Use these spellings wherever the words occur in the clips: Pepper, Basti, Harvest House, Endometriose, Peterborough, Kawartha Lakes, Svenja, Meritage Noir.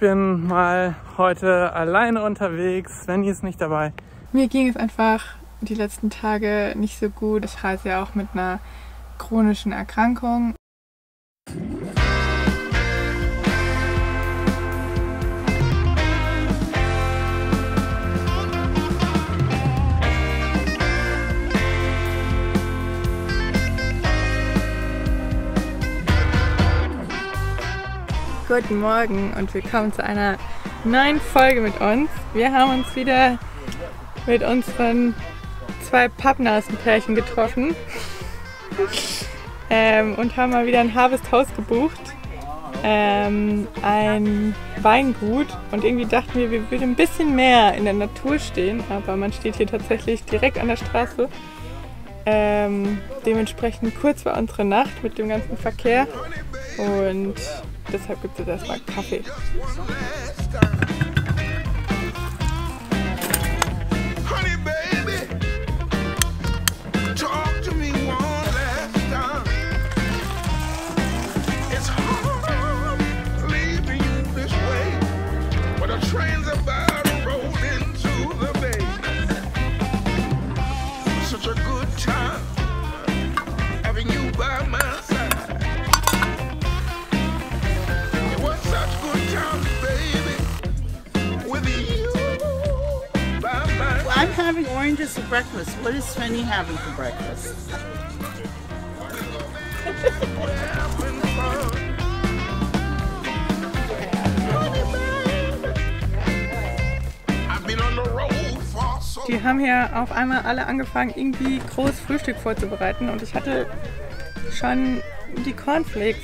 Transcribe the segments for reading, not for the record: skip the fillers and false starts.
bin mal heute alleine unterwegs. Svenja ist nicht dabei. Mir ging es einfach die letzten Tage nicht so gut. Ich reise ja auch mit einer chronischen Erkrankung. Guten Morgen und willkommen zu einer neuen Folge mit uns. Wir haben uns wieder mit unseren zwei Pappnasenpärchen getroffen und haben mal wieder ein Harvest House gebucht, ein Weingut, und irgendwie dachten wir, wir würden ein bisschen mehr in der Natur stehen, aber man steht hier tatsächlich direkt an der Straße. Dementsprechend kurz war unsere Nacht mit dem ganzen Verkehr und deshalb gibt es erstmal Kaffee. Having oranges for breakfast. What is Svenja having for breakfast? Die haben hier auf einmal alle angefangen, irgendwie groß Frühstück vorzubereiten, und ich hatte schon die Cornflakes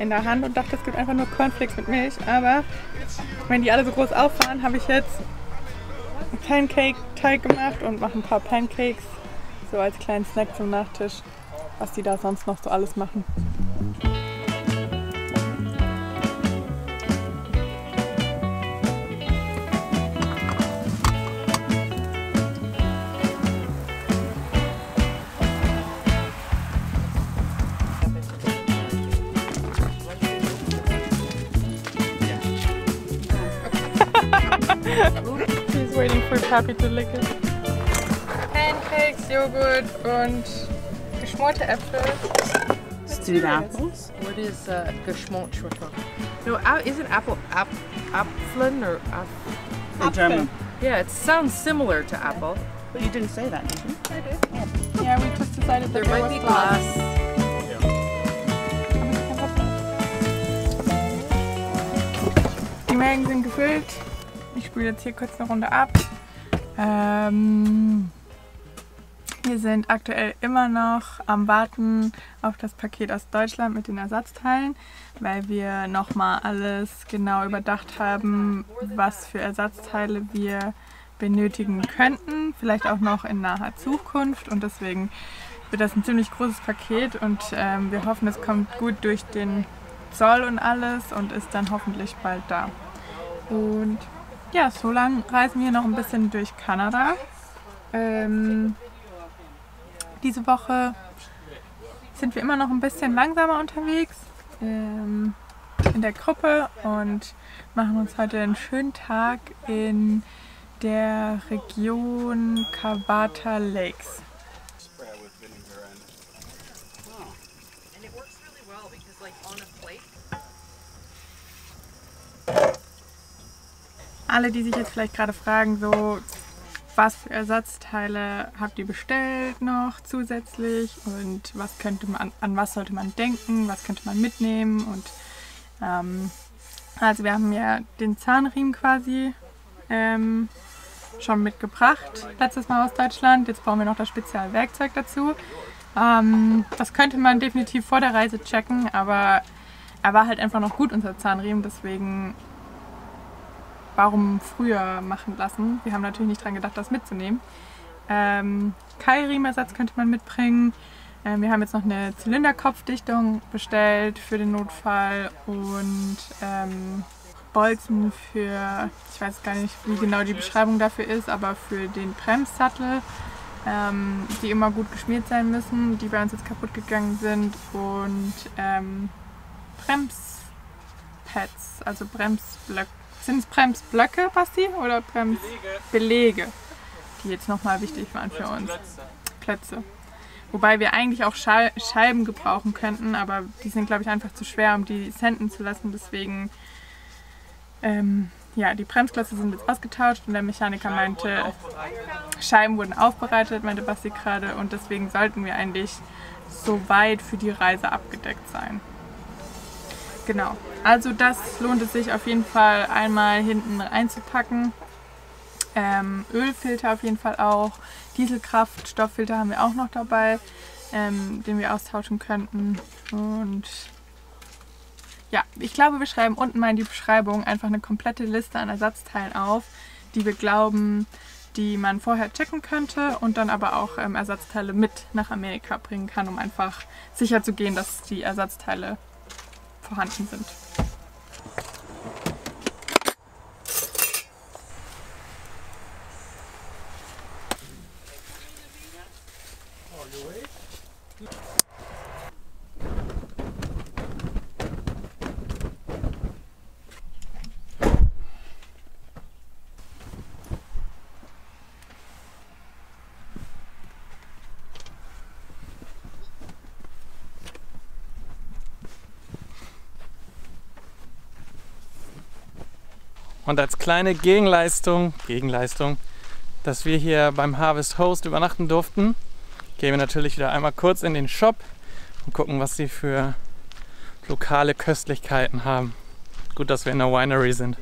in der Hand und dachte, es gibt einfach nur Cornflakes mit Milch, aber wenn die alle so groß auffahren, habe ich jetzt Pancake-Teig gemacht und mache ein paar Pancakes, so als kleinen Snack zum Nachtisch, was die da sonst noch so alles machen. Waiting for Papi to lick it. Pancakes, Joghurt und geschmorte Äpfel. Stewed apples? What is geschmorte? No, is it apple, apfeln or apple? In German. Yeah, it sounds similar to apple. But you didn't say that, did you? I did. Yeah, we just decided there might be glass. Die Mägen sind gefüllt. Ich spüle jetzt hier kurz eine Runde ab. Wir sind aktuell immer noch am Warten auf das Paket aus Deutschland mit den Ersatzteilen, weil wir nochmal alles genau überdacht haben, was für Ersatzteile wir benötigen könnten. Vielleicht auch noch in naher Zukunft, und deswegen wird das ein ziemlich großes Paket, und wir hoffen, es kommt gut durch den Zoll und alles und ist dann hoffentlich bald da. Und ja, so lang reisen wir noch ein bisschen durch Kanada. Diese Woche sind wir immer noch ein bisschen langsamer unterwegs in der Gruppe und machen uns heute einen schönen Tag in der Region Kawartha Lakes. Alle, die sich jetzt vielleicht gerade fragen, so, was für Ersatzteile habt ihr bestellt noch zusätzlich und was könnte man, an was sollte man denken, was könnte man mitnehmen, und also wir haben ja den Zahnriemen quasi schon mitgebracht letztes Mal aus Deutschland. Jetzt brauchen wir noch das Spezialwerkzeug dazu. Das könnte man definitiv vor der Reise checken, aber er war halt einfach noch gut, unser Zahnriemen, deswegen warum früher machen lassen. Wir haben natürlich nicht daran gedacht, das mitzunehmen. Keilriemenersatz könnte man mitbringen. Wir haben jetzt noch eine Zylinderkopfdichtung bestellt für den Notfall und Bolzen für, ich weiß gar nicht, wie genau die Beschreibung dafür ist, aber für den Bremssattel, die immer gut geschmiert sein müssen, die bei uns jetzt kaputt gegangen sind, und Brems Pads, also Bremsblöcke. Sind es Bremsblöcke, Basti, oder Bremsbelege, die jetzt nochmal wichtig waren für uns? Plätze. Wobei wir eigentlich auch Scheiben gebrauchen könnten, aber die sind, glaube ich, einfach zu schwer, um die senden zu lassen. Deswegen, ja, die Bremsklötze sind jetzt ausgetauscht und der Mechaniker meinte, Scheiben wurden aufbereitet, meinte Basti gerade. Und deswegen sollten wir eigentlich so weit für die Reise abgedeckt sein. Genau, also das lohnt es sich auf jeden Fall einmal hinten einzupacken. Ölfilter auf jeden Fall auch, Dieselkraftstofffilter haben wir auch noch dabei, den wir austauschen könnten. Und ja, ich glaube, wir schreiben unten mal in die Beschreibung einfach eine komplette Liste an Ersatzteilen auf, die wir glauben, die man vorher checken könnte und dann aber auch Ersatzteile mit nach Amerika bringen kann, um einfach sicher zu gehen, dass die Ersatzteile vorhanden sind. Und als kleine Gegenleistung, dass wir hier beim Harvest House übernachten durften, gehen wir natürlich wieder einmal kurz in den Shop und gucken, was sie für lokale Köstlichkeiten haben. Gut, dass wir in der Winery sind.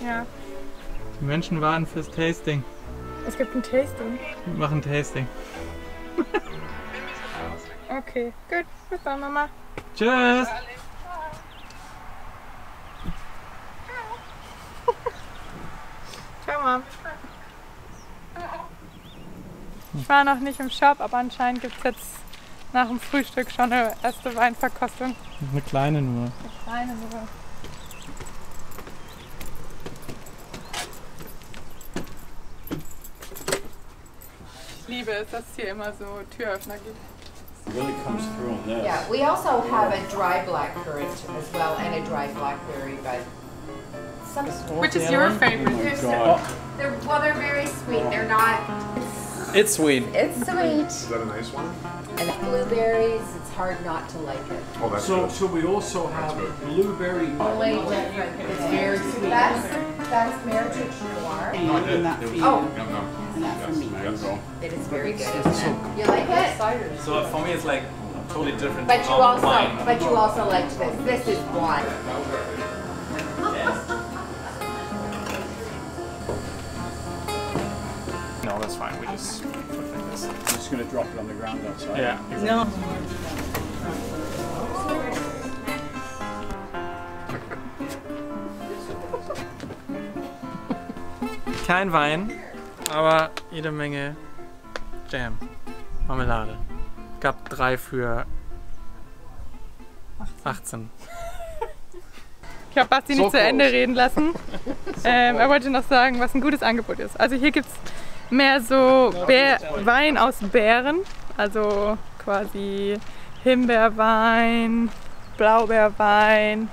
Ja. Die Menschen warten fürs Tasting. Es gibt ein Tasting. Wir machen ein Tasting. Okay, gut. Bis dann, Mama. Tschüss. Ciao, Mom. Ich war noch nicht im Shop, aber anscheinend gibt es jetzt nach dem Frühstück schon eine erste Weinverkostung. Eine kleine nur. Liebe es, dass es hier immer so Türöffner gibt. Really comes through on this. Yeah, we also have a dry blackcurrant as well and a dry blackberry, but some... Which is your favorite? Well, they're very sweet. They're not... It's sweet. It's sweet. Is that a nice one? And the blueberries, it's hard not to like it. Oh, that's so good. So we also have blueberry... It's very sweet. That's Meritage Noir. Oh. It is very good. You like it? So for me, it's like totally different. But you also like this. This is wine. No, that's fine. We just put it like this. I'm just gonna drop it on the ground outside. Yeah. No. Kein Wein. Aber jede Menge Jam, Marmelade. Gab 3 für 18. Ich habe Basti nicht zu Ende reden lassen. Er wollte noch sagen, was ein gutes Angebot ist. Also hier gibt es mehr so Wein aus Beeren. Also quasi Himbeerwein, Blaubeerwein.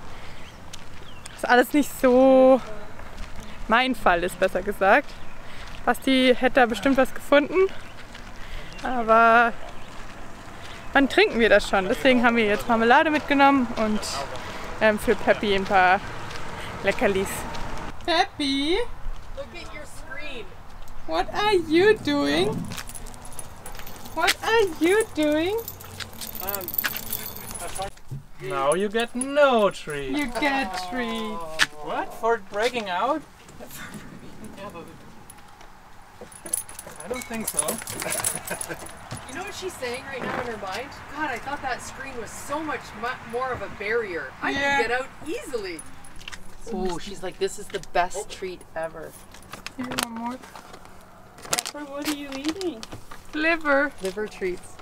Das ist alles nicht so mein Fall, ist besser gesagt. Basti hätte da bestimmt was gefunden, aber wann trinken wir das schon? Deswegen haben wir jetzt Marmelade mitgenommen und für Peppy ein paar Leckerlis. Peppy? Look at your screen. What are you doing? What are you doing? Now you get no treat. You get treat. What? For breaking out? I don't think so. You know what she's saying right now in her mind? God, I thought that screen was so much more of a barrier. I can get out easily. Oh, she's like, this is the best treat ever. Here, one more. Pepper, what are you eating? Liver. Liver treats.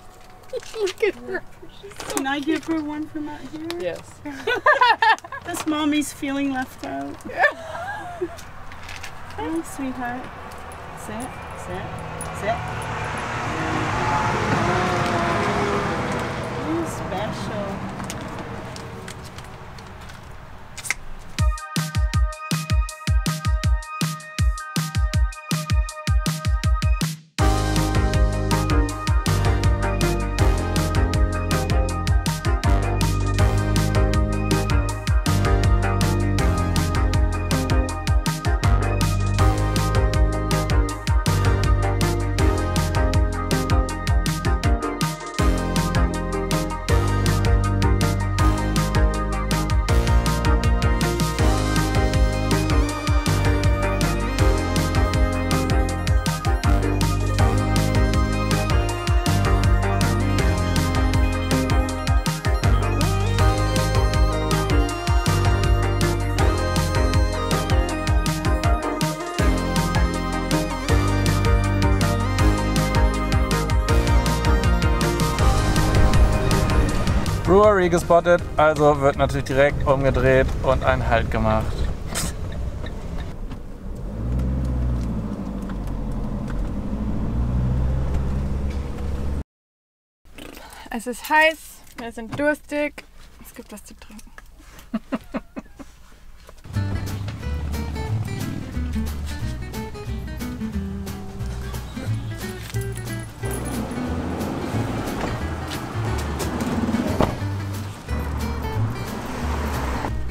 Look at her. She's so Can I give her one from out here? Yes. This mommy's feeling left out. Thanks, sweetheart. Sit, sit, sit. You're special. Brewery gespottet, also wird natürlich direkt umgedreht und einen Halt gemacht. Es ist heiß, wir sind durstig, es gibt was zu trinken.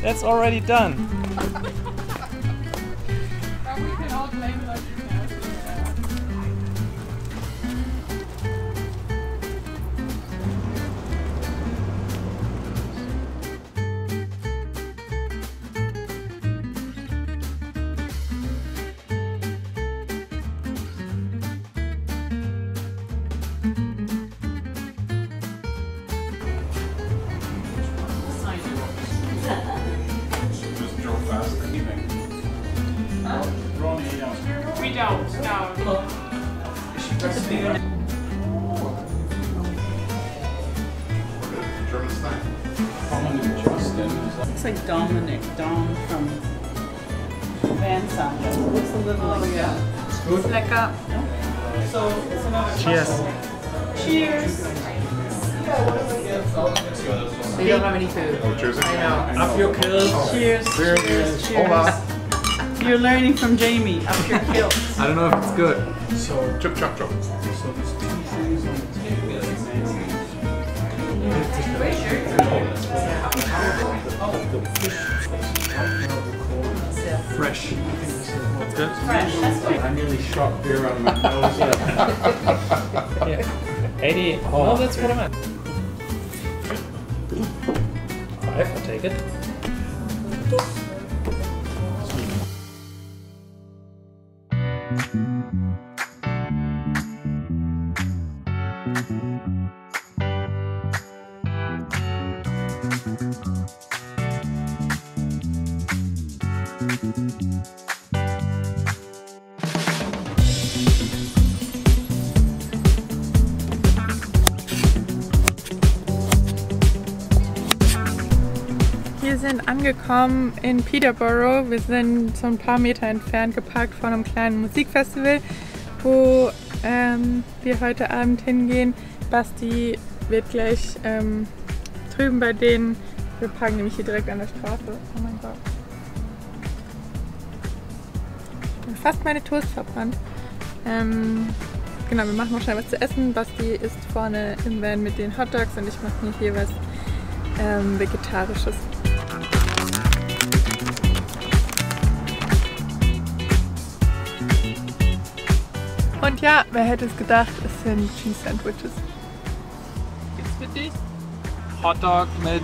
That's already done. Looks like Dominic, Dom from Van Side. It looks a little like that. It's good. Lecker. Yeah. So it's another cheers. Cheers. They don't have any food. Oh, cheers. I know. Up your kilt. Oh. Cheers. Cheers. Cheers. Cheers. You're learning from Jamie. Up your kilt. I don't know if it's good. So chop, chop, chop. Fresh. That's good? Fresh, that's good. I nearly shot beer out of my nose. Yeah. 80. Oh, that's what I meant. 5, I'll take it. Wir sind angekommen in Peterborough. Wir sind so ein paar Meter entfernt geparkt von einem kleinen Musikfestival, wo wir heute Abend hingehen. Basti wird gleich drüben bei denen. Wir parken nämlich hier direkt an der Straße. Oh mein Gott. Ich habe fast meine Toast verbrannt. Genau, wir machen noch schnell was zu essen. Basti isst vorne im Van mit den Hotdogs und ich mache mir hier was Vegetarisches. Und ja, wer hätte es gedacht, es sind Cheese Sandwiches. Gibt's für dich? Hotdog mit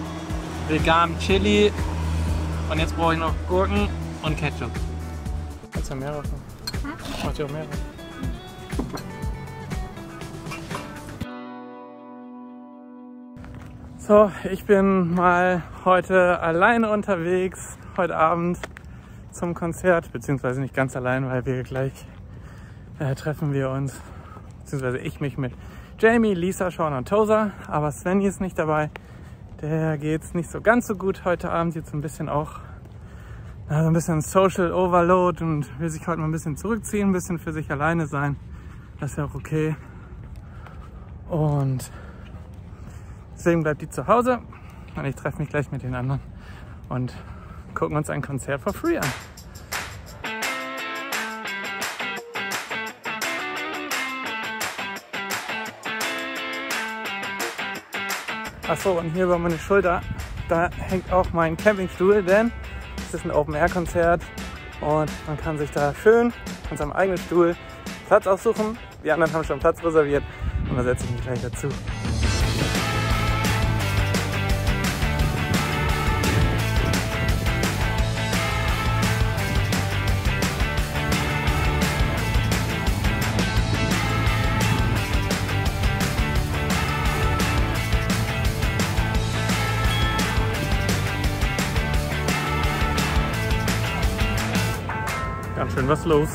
veganem Chili und jetzt brauche ich noch Gurken und Ketchup. Kannst du mehrere? Hm? Macht ihr auch mehrere? So, ich bin mal heute alleine unterwegs, heute Abend zum Konzert, beziehungsweise nicht ganz allein, weil wir gleich treffen wir uns, beziehungsweise ich mich mit Jamie, Lisa, Sean und Tosa, aber Svenja ist nicht dabei, der geht's nicht so ganz so gut heute Abend, jetzt ein bisschen auch, also ein bisschen Social Overload und will sich heute mal ein bisschen zurückziehen, ein bisschen für sich alleine sein, das ist ja auch okay und deswegen bleibt die zu Hause und ich treffe mich gleich mit den anderen und gucken uns ein Konzert for free an. Achso, und hier über meine Schulter, da hängt auch mein Campingstuhl, denn es ist ein Open-Air-Konzert und man kann sich da schön an seinem eigenen Stuhl Platz aussuchen. Die anderen haben schon Platz reserviert und da setze ich mich gleich dazu. Schön was los.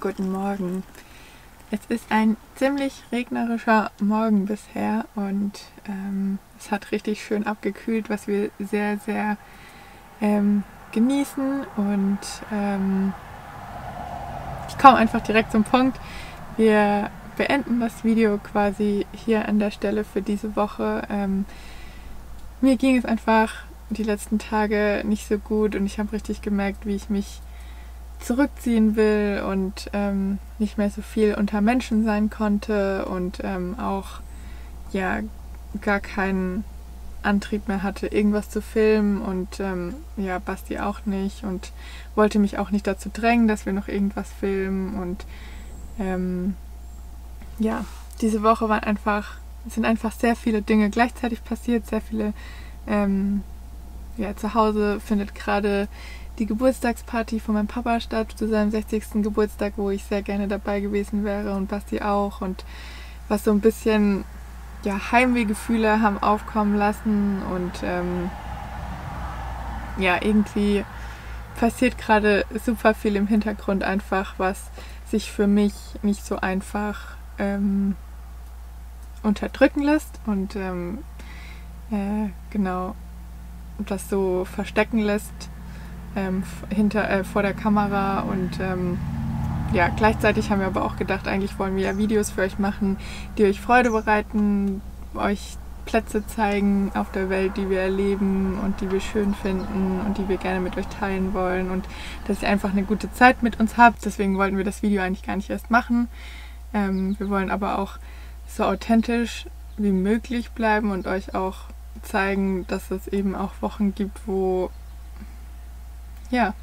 Guten Morgen. Es ist ein ziemlich regnerischer Morgen bisher und es hat richtig schön abgekühlt, was wir sehr, sehr genießen und ich komme einfach direkt zum Punkt. Wir beenden das Video quasi hier an der Stelle für diese Woche. Mir ging es einfach die letzten Tage nicht so gut und ich habe richtig gemerkt, wie ich mich zurückziehen will und nicht mehr so viel unter Menschen sein konnte und auch ja gar keinen Antrieb mehr hatte, irgendwas zu filmen und ja, Basti auch nicht und wollte mich auch nicht dazu drängen, dass wir noch irgendwas filmen und ja, diese Woche waren einfach, sind einfach sehr viele Dinge gleichzeitig passiert, sehr viele ja, zu Hause findet gerade die Geburtstagsparty von meinem Papa statt, zu seinem 60. Geburtstag, wo ich sehr gerne dabei gewesen wäre und Basti auch. Und was so ein bisschen ja, Heimwehgefühle haben aufkommen lassen und ja, irgendwie passiert gerade super viel im Hintergrund einfach, was sich für mich nicht so einfach unterdrücken lässt und genau, das so verstecken lässt. Vor der Kamera und ja, gleichzeitig haben wir aber auch gedacht, eigentlich wollen wir ja Videos für euch machen, die euch Freude bereiten, euch Plätze zeigen auf der Welt, die wir erleben und die wir schön finden und die wir gerne mit euch teilen wollen und dass ihr einfach eine gute Zeit mit uns habt. Deswegen wollten wir das Video eigentlich gar nicht erst machen. Wir wollen aber auch so authentisch wie möglich bleiben und euch auch zeigen, dass es eben auch Wochen gibt, wo ja,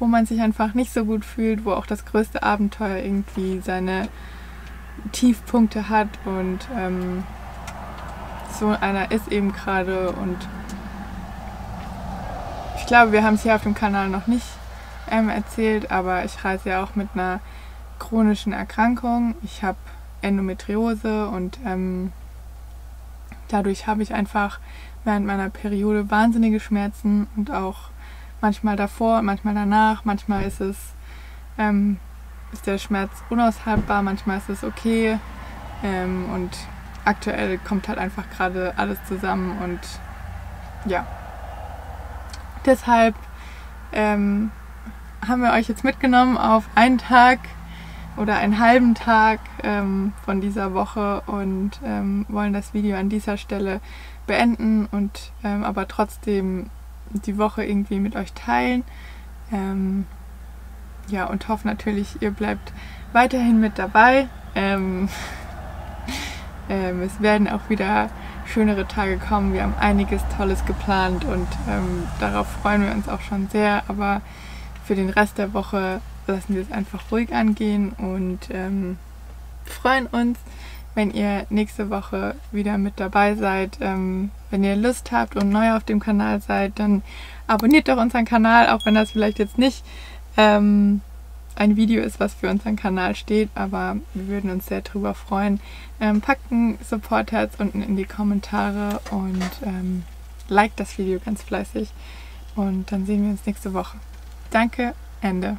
wo man sich einfach nicht so gut fühlt, wo auch das größte Abenteuer irgendwie seine Tiefpunkte hat und so einer ist eben gerade und ich glaube, wir haben es hier auf dem Kanal noch nicht erzählt, aber ich reise ja auch mit einer chronischen Erkrankung. Ich habe Endometriose und dadurch habe ich einfach während meiner Periode wahnsinnige Schmerzen und auch manchmal davor, manchmal danach, manchmal ist es ist der Schmerz unaushaltbar, manchmal ist es okay und aktuell kommt halt einfach gerade alles zusammen und ja. Deshalb haben wir euch jetzt mitgenommen auf einen Tag oder einen halben Tag von dieser Woche und wollen das Video an dieser Stelle beenden und aber trotzdem die Woche irgendwie mit euch teilen. Ja, und hoffe natürlich, ihr bleibt weiterhin mit dabei. Es werden auch wieder schönere Tage kommen. Wir haben einiges Tolles geplant und darauf freuen wir uns auch schon sehr. Aber für den Rest der Woche lassen wir es einfach ruhig angehen und freuen uns, wenn ihr nächste Woche wieder mit dabei seid. Wenn ihr Lust habt und neu auf dem Kanal seid, dann abonniert doch unseren Kanal, auch wenn das vielleicht jetzt nicht ein Video ist, was für unseren Kanal steht, aber wir würden uns sehr drüber freuen. Packt ein Support-Herz unten in die Kommentare und liked das Video ganz fleißig und dann sehen wir uns nächste Woche. Danke, Ende.